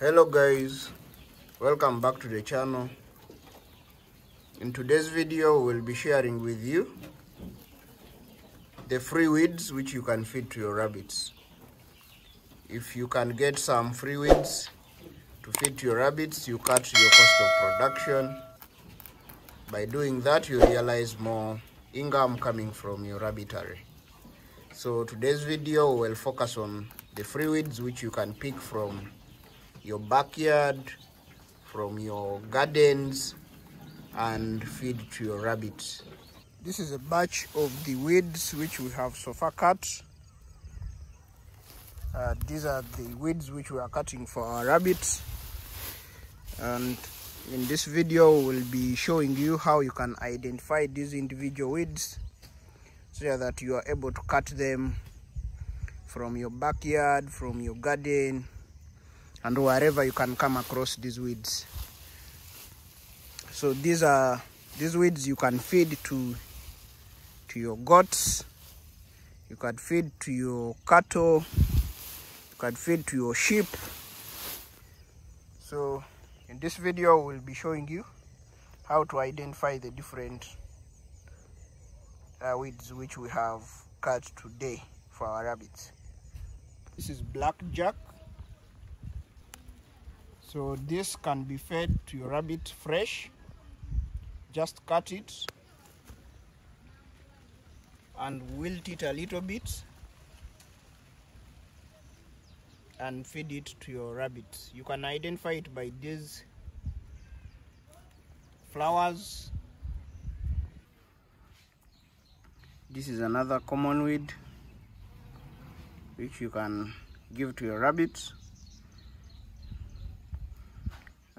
Hello guys, welcome back to the channel. In today's video we'll be sharing with you the free weeds which you can feed to your rabbits. If you can get some free weeds to feed to your rabbits, you cut your cost of production. By doing that, you realize more income coming from your rabbitary. So today's video will focus on the free weeds which you can pick from your backyard, from your gardens, and feed to your rabbits. This is a batch of the weeds which we have so far cut. These are the weeds which we are cutting for our rabbits. And in this video, we'll be showing you how you can identify these individual weeds so that you are able to cut them from your backyard, from your garden, and wherever you can come across these weeds. So these weeds you can feed to your goats, you can feed to your cattle, you can feed to your sheep. So in this video we'll be showing you how to identify the different weeds which we have cut today for our rabbits. This is blackjack. So this can be fed to your rabbit fresh. Just cut it and wilt it a little bit and feed it to your rabbits. You can identify it by these flowers. This is another common weed which you can give to your rabbits.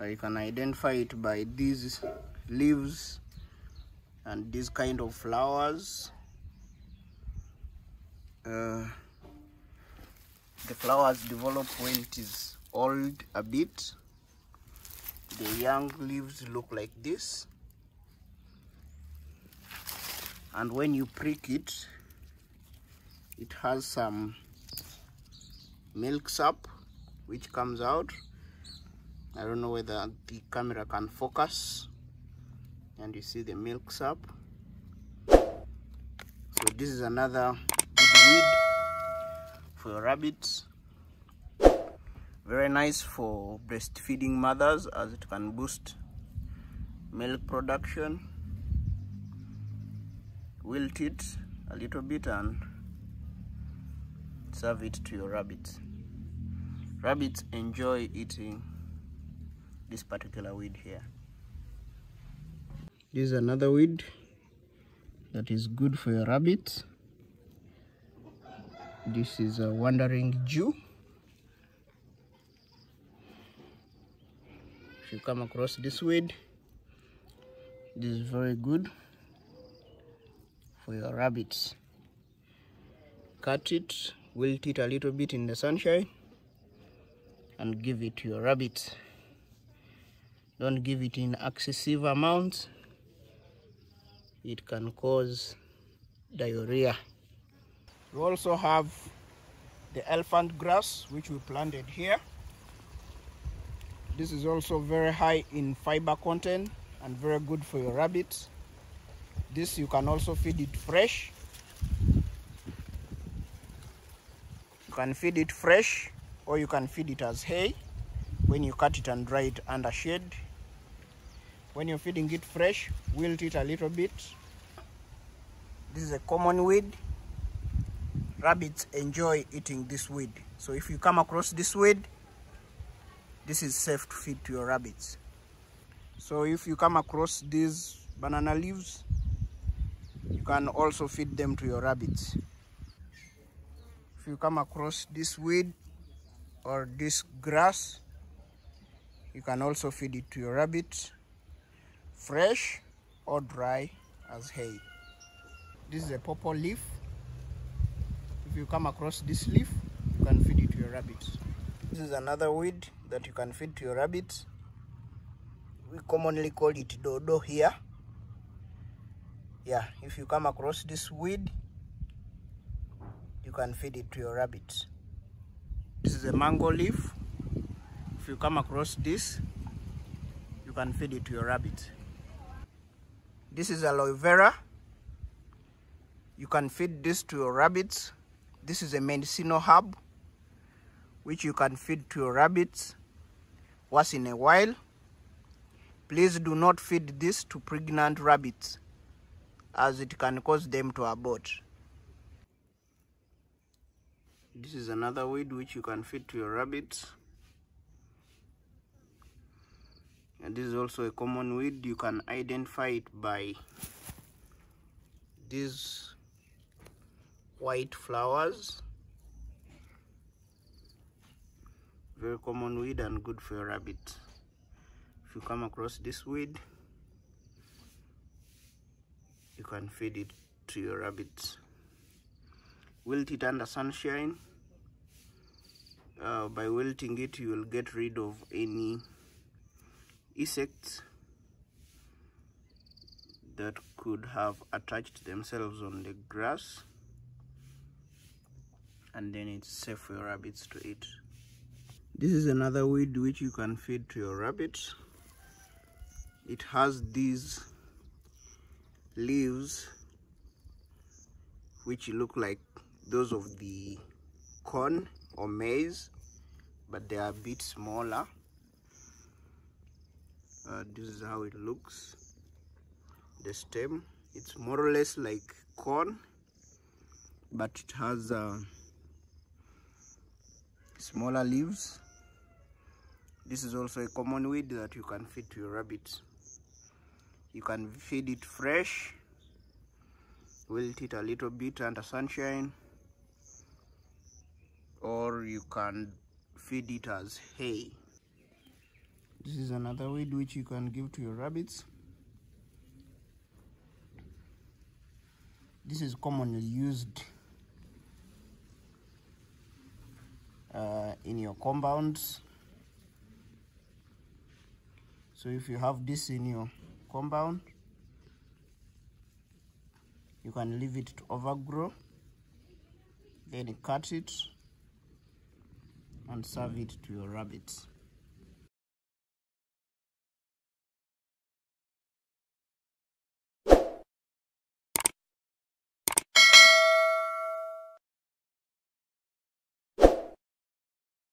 You can identify it by these leaves and these kind of flowers. The flowers develop when it is old a bit. The young leaves look like this, and when you prick it, it has some milk sap which comes out. I don't know whether the camera can focus, and you see the milk sap. So this is another good weed for your rabbits. Very nice for breastfeeding mothers, as it can boost milk production. Wilt it a little bit and serve it to your rabbits. Rabbits enjoy eating this particular weed here. This is another weed that is good for your rabbits. This is a wandering Jew. If you come across this weed, this is very good for your rabbits. Cut it, wilt it a little bit in the sunshine, and give it to your rabbits. Don't give it in excessive amounts. It can cause diarrhea. We also have the elephant grass which we planted here. This is also very high in fiber content and very good for your rabbits. This you can also feed it fresh. You can feed it fresh, or you can feed it as hay when you cut it and dry it under shade. When you're feeding it fresh, wilt it a little bit. This is a common weed. Rabbits enjoy eating this weed. So if you come across this weed, this is safe to feed to your rabbits. So if you come across these banana leaves, you can also feed them to your rabbits. If you come across this weed or this grass, you can also feed it to your rabbits, fresh or dry as hay. This is a purple leaf. If you come across this leaf, you can feed it to your rabbits. This is another weed that you can feed to your rabbits. We commonly call it dodo here. Yeah, if you come across this weed, you can feed it to your rabbits. This is a mango leaf. If you come across this, you can feed it to your rabbit. This is aloe vera. You can feed this to your rabbits. This is a medicinal herb which you can feed to your rabbits once in a while. Please do not feed this to pregnant rabbits, as it can cause them to abort. This is another weed which you can feed to your rabbits. And this is also a common weed. You can identify it by these white flowers. Very common weed and good for your rabbits. If you come across this weed, you can feed it to your rabbits. Wilt it under sunshine. By wilting it, you will get rid of any insects that could have attached themselves on the grass, and then it's safe for your rabbits to eat. This is another weed which you can feed to your rabbits. It has these leaves which look like those of the corn or maize, but they are a bit smaller. This is how it looks. The stem, it's more or less like corn, but it has smaller leaves. This is also a common weed that you can feed to your rabbits. You can feed it fresh, wilt it a little bit under sunshine, or you can feed it as hay. This is another weed which you can give to your rabbits. This is commonly used in your compounds. So if you have this in your compound, you can leave it to overgrow, then cut it and serve it to your rabbits.